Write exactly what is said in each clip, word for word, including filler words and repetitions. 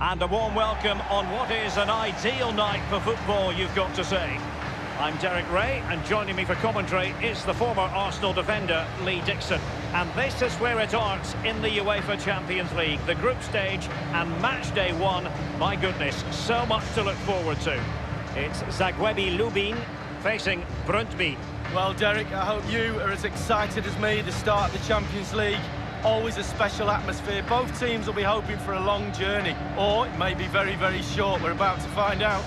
And a warm welcome on what is an ideal night for football, you've got to say. I'm Derek Ray, and joining me for commentary is the former Arsenal defender, Lee Dixon. And this is where it starts in the UEFA Champions League, the group stage and match day one. My goodness, so much to look forward to. It's Zaglebie Lubin facing Brondby. Well, Derek, I hope you are as excited as me to start the Champions League. Always a special atmosphere. Both teams will be hoping for a long journey, or it may be very, very short. We're about to find out.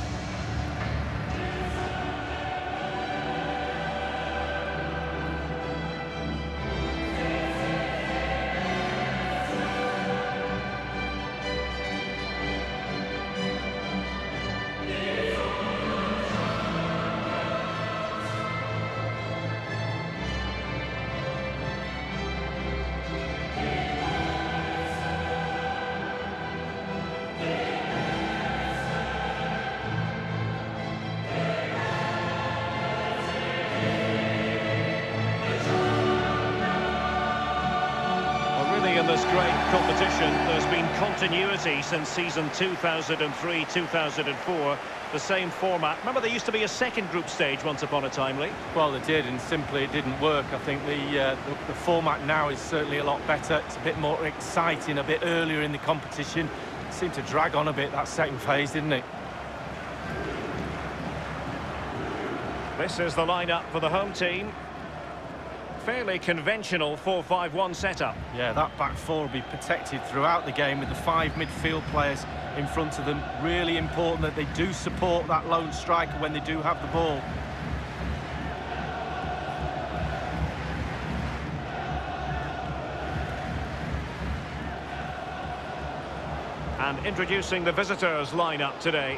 In this great competition, there's been continuity since season two thousand three two thousand four, the same format. Remember, there used to be a second group stage once upon a time, Lee? Well, it did, and simply it didn't work. I think the, uh, the, the format now is certainly a lot better. It's a bit more exciting, a bit earlier in the competition. It seemed to drag on a bit, that second phase, didn't it? This is the lineup for the home team. Fairly conventional four five one setup. Yeah, that back four will be protected throughout the game with the five midfield players in front of them. Really important that they do support that lone striker when they do have the ball. And introducing the visitors' lineup today.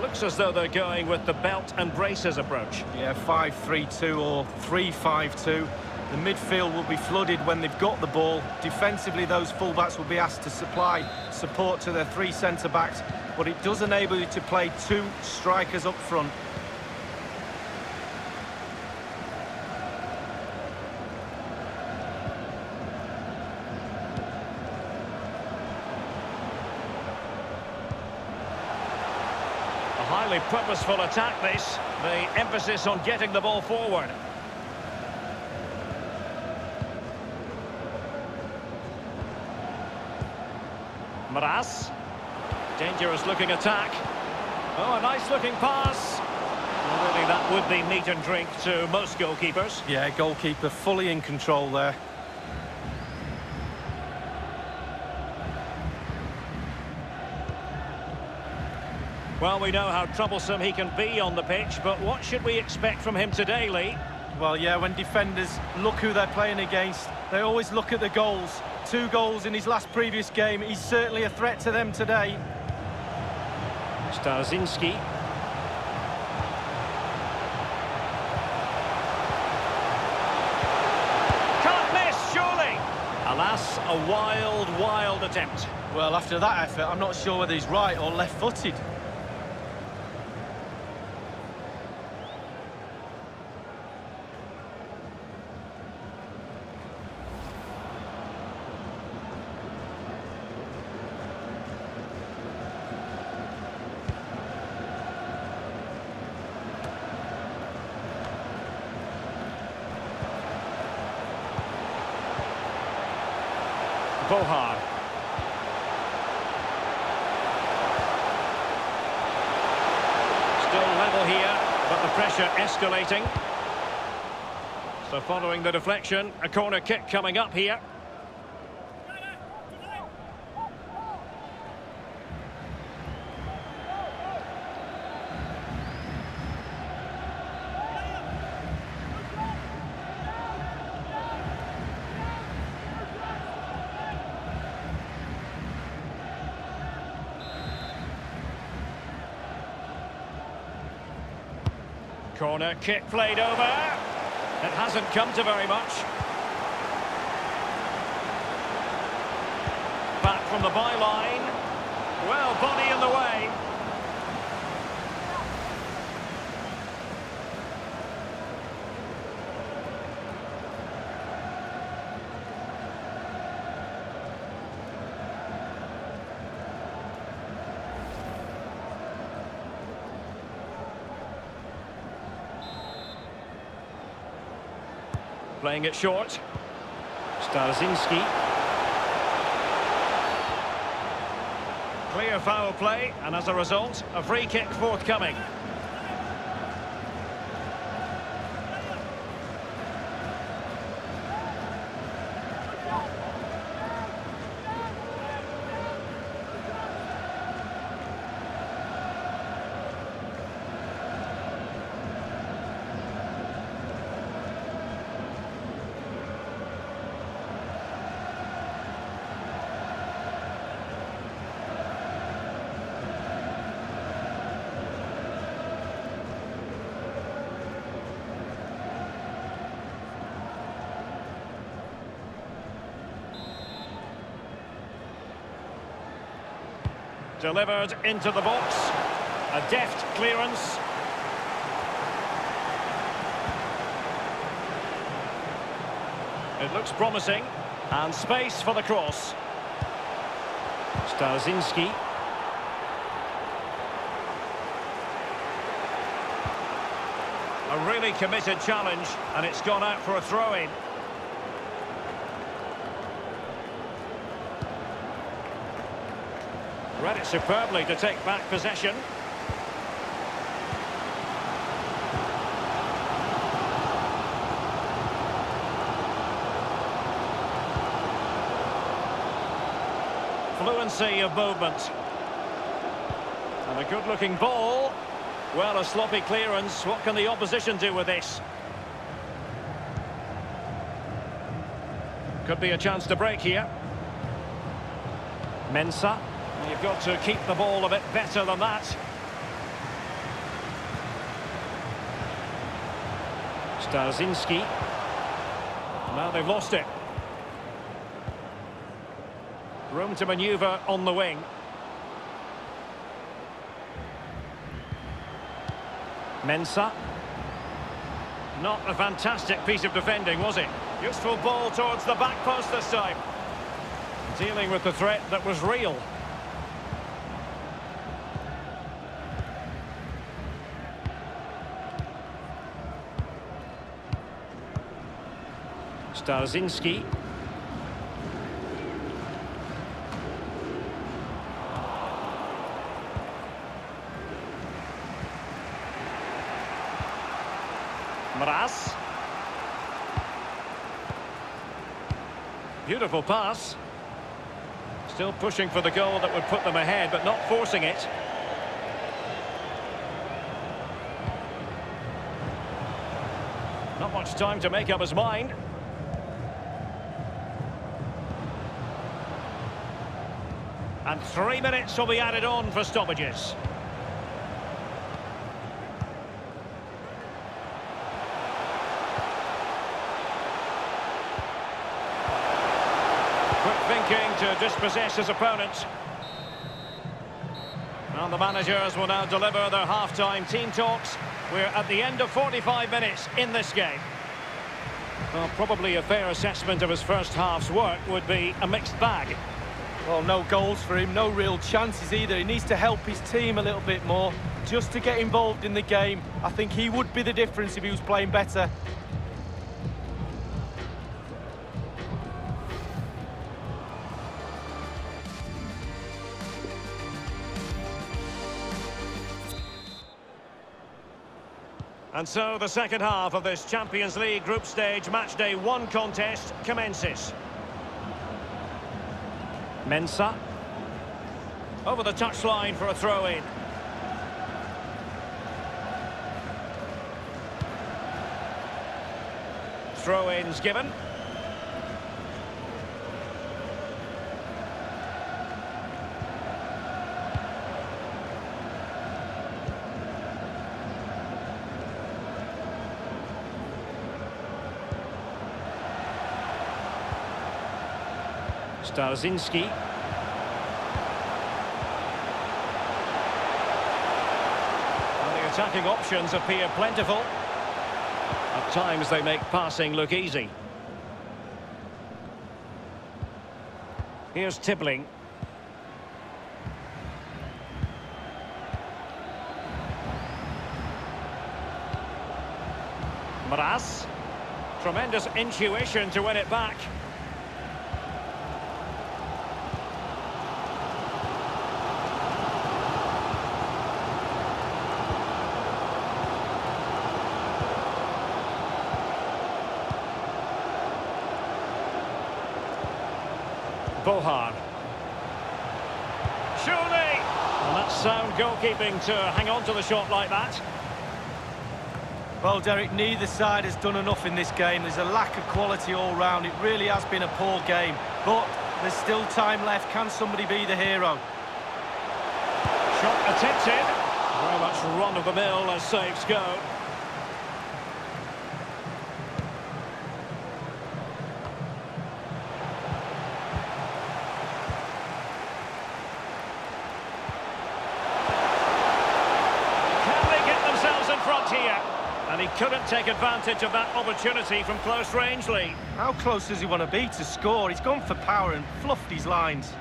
Looks as though they're going with the belt and braces approach. Yeah, five three two or three five two. The midfield will be flooded when they've got the ball. Defensively, those fullbacks will be asked to supply support to their three centre-backs, but it does enable you to play two strikers up front. Highly purposeful attack, this. The emphasis on getting the ball forward. Maras. Dangerous looking attack. Oh, a nice looking pass. Really, that would be meat and drink to most goalkeepers. Yeah, goalkeeper fully in control there. Well, we know how troublesome he can be on the pitch, but what should we expect from him today, Lee? Well, yeah, when defenders look who they're playing against, they always look at the goals. Two goals in his last previous game. He's certainly a threat to them today. Starzynski. Can't miss, surely! Alas, a wild, wild attempt. Well, after that effort, I'm not sure whether he's right or left-footed. Bohard. Still level here, but the pressure escalating. So following the deflection, a corner kick coming up here. Corner kick played over. It hasn't come to very much. Back from the byline. Well, body in the way. playing it short. Starzynski. Clear foul play, and as a result, a free kick forthcoming. Delivered into the box. A deft clearance. It looks promising. And space for the cross. Starzynski. A really committed challenge, and it's gone out for a throw-in. Read it superbly to take back possession. Fluency of movement. And a good-looking ball. Well, a sloppy clearance. What can the opposition do with this? Could be a chance to break here. Mensah. You've got to keep the ball a bit better than that. Starzynski. Now they've lost it. Room to manoeuvre on the wing. Mensah. Not a fantastic piece of defending, was it? Useful ball towards the back post this time. Dealing with the threat that was real. Darzynski. Maras. Beautiful pass. Still pushing for the goal that would put them ahead, but not forcing it. Not much time to make up his mind. And three minutes will be added on for stoppages. Quick thinking to dispossess his opponent. And the managers will now deliver their half-time team talks. We're at the end of forty-five minutes in this game. Well, probably a fair assessment of his first half's work would be a mixed bag. Well, no goals for him, no real chances either. He needs to help his team a little bit more just to get involved in the game. I think he would be the difference if he was playing better. And so the second half of this Champions League group stage matchday one contest commences. Mensah, over the touchline for a throw-in. Throw-ins given. Starzynski. And the attacking options appear plentiful. At times they make passing look easy. Here's Tibling. Maras. Tremendous intuition to win it back. Bohard. Surely! And that's sound goalkeeping to hang on to the shot like that. Well, Derek, neither side has done enough in this game. There's a lack of quality all round. It really has been a poor game. But there's still time left. Can somebody be the hero? Shot attempted. Very much run-of-the-mill as saves go. Couldn't take advantage of that opportunity from close range, Lee. How close does he want to be to score? He's gone for power and fluffed his lines.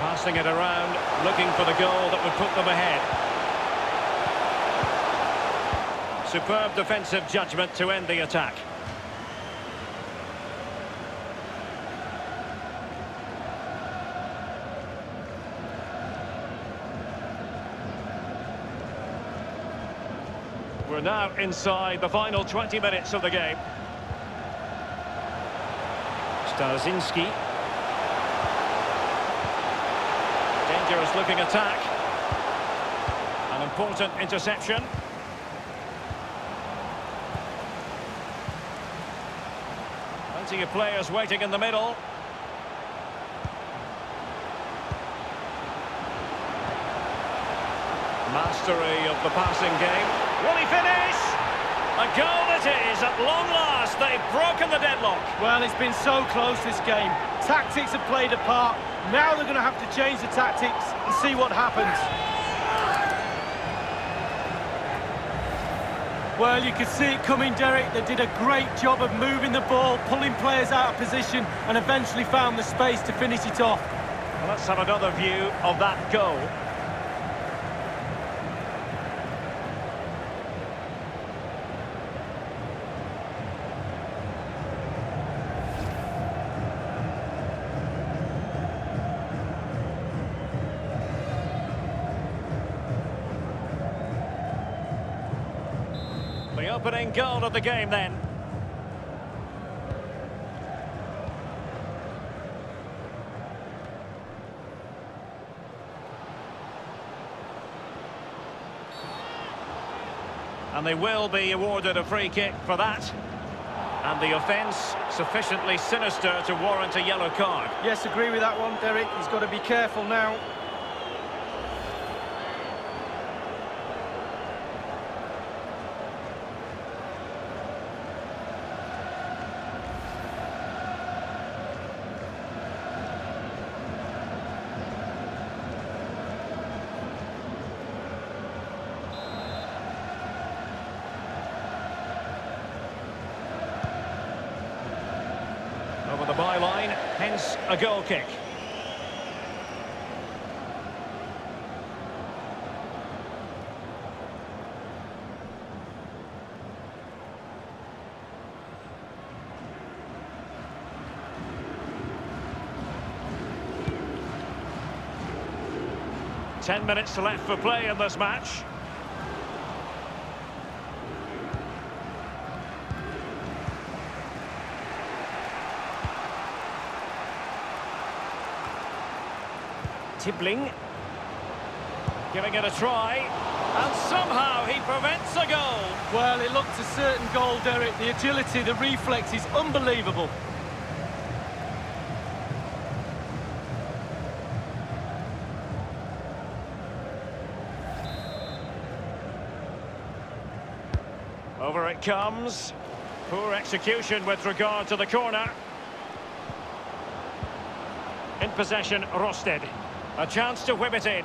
Passing it around, looking for the goal that would put them ahead. Superb defensive judgment to end the attack. We're now inside the final twenty minutes of the game. Starzynski. Dangerous looking attack. An important interception. Plenty of players waiting in the middle. Mastery of the passing game. Will he finish? A goal it is. At long last, they've broken the deadlock. Well, it's been so close this game. Tactics have played a part. Now they're going to have to change the tactics and see what happens. Well, you could see it coming, Derek. They did a great job of moving the ball, pulling players out of position, and eventually found the space to finish it off. Well, let's have another view of that goal. Opening goal of the game then. And they will be awarded a free kick for that. And the offence sufficiently sinister to warrant a yellow card. Yes, agree with that one, Derek. He's got to be careful now. The byline, hence a goal kick. Ten minutes left for play in this match. Tibling, giving it a try, and somehow he prevents a goal. Well, it looked a certain goal, Derek. The agility, the reflex is unbelievable. Over it comes. Poor execution with regard to the corner. In possession, Rosted. A chance to whip it in.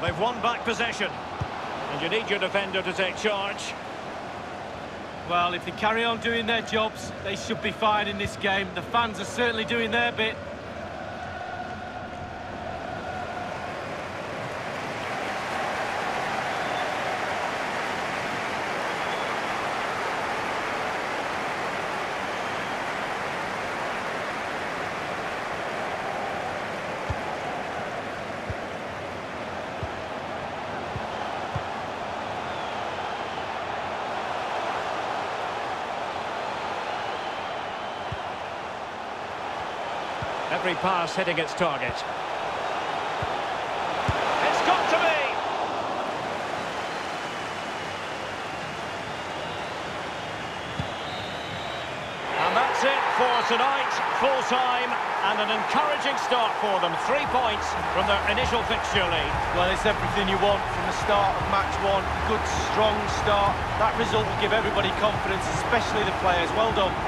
They've won back possession. And you need your defender to take charge. Well, if they carry on doing their jobs, they should be fine in this game. The fans are certainly doing their bit. Every pass hitting its target. It's got to be! And that's it for tonight. Full time and an encouraging start for them. Three points from their initial fixture lead. Well, it's everything you want from the start of match one. Good, strong start. That result will give everybody confidence, especially the players. Well done.